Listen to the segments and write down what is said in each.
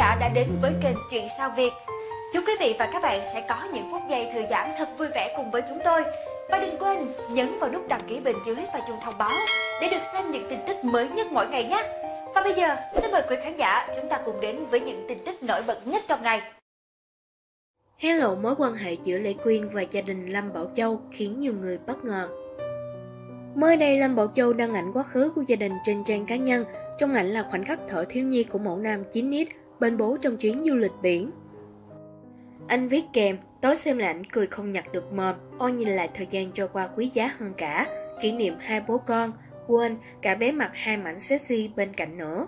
giả đã đến với kênh Chuyện Sao Việt. Chúc quý vị và các bạn sẽ có những phút giây thư giãn thật vui vẻ cùng với chúng tôi. Và đừng quên nhấn vào nút đăng ký bên dưới và chuông thông báo để được xem những tin tức mới nhất mỗi ngày nhé. Và bây giờ, xin mời quý khán giả chúng ta cùng đến với những tin tức nổi bật nhất trong ngày. Hé lộ mối quan hệ giữa Lệ Quyên và gia đình Lâm Bảo Châu khiến nhiều người bất ngờ. Mới đây, Lâm Bảo Châu đăng ảnh quá khứ của gia đình trên trang cá nhân. Trong ảnh là khoảnh khắc thở thiếu nhi của mẫu nam 9X bên bố trong chuyến du lịch biển. Anh viết kèm, tối xem lại ảnh cười không nhặt được mồm, ôi nhìn lại thời gian trôi qua quý giá hơn cả, kỷ niệm hai bố con, quên cả bé mặc hai mảnh sexy bên cạnh nữa.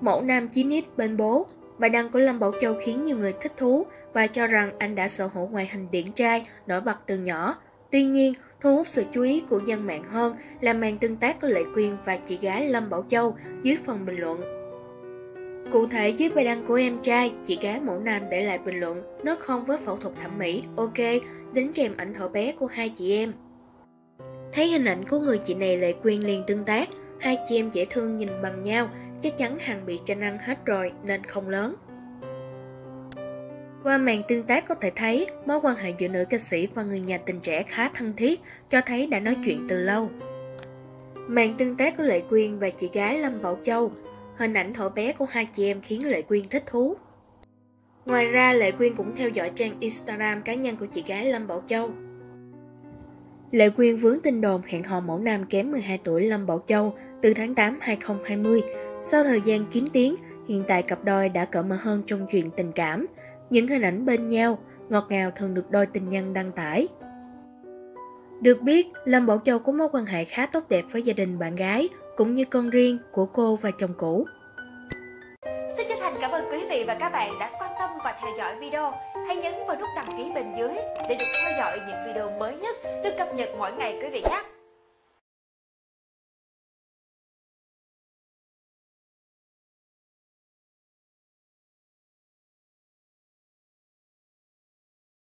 Mẫu nam 9X bên bố, bài đăng của Lâm Bảo Châu khiến nhiều người thích thú và cho rằng anh đã sở hữu ngoại hình điển trai, nổi bật từ nhỏ. Tuy nhiên, thu hút sự chú ý của dân mạng hơn là màn tương tác của Lệ Quyên và chị gái Lâm Bảo Châu dưới phần bình luận. Cụ thể, dưới bài đăng của em trai, chị gái mẫu nam để lại bình luận nó không với phẫu thuật thẩm mỹ, ok, đính kèm ảnh thỏ bé của hai chị em. Thấy hình ảnh của người chị này, Lệ Quyên liền tương tác, hai chị em dễ thương nhìn bằng nhau, chắc chắn hàng bị tranh ăn hết rồi nên không lớn. Qua màn tương tác có thể thấy, mối quan hệ giữa nữ ca sĩ và người nhà tình trẻ khá thân thiết, cho thấy đã nói chuyện từ lâu. Màn tương tác của Lệ Quyên và chị gái Lâm Bảo Châu, hình ảnh thỏ bé của hai chị em khiến Lệ Quyên thích thú. Ngoài ra, Lệ Quyên cũng theo dõi trang Instagram cá nhân của chị gái Lâm Bảo Châu. Lệ Quyên vướng tin đồn hẹn hò mẫu nam kém 12 tuổi Lâm Bảo Châu từ tháng 8 2020. Sau thời gian kín tiếng, hiện tại cặp đôi đã cởi mở hơn trong chuyện tình cảm. Những hình ảnh bên nhau, ngọt ngào thường được đôi tình nhân đăng tải. Được biết, Lâm Bảo Châu có mối quan hệ khá tốt đẹp với gia đình bạn gái, cũng như con riêng của cô và chồng cũ. Xin chân thành cảm ơn quý vị và các bạn đã quan tâm và theo dõi video. Hãy nhấn vào nút đăng ký bên dưới để được theo dõi những video mới nhất được cập nhật mỗi ngày quý vị nhé.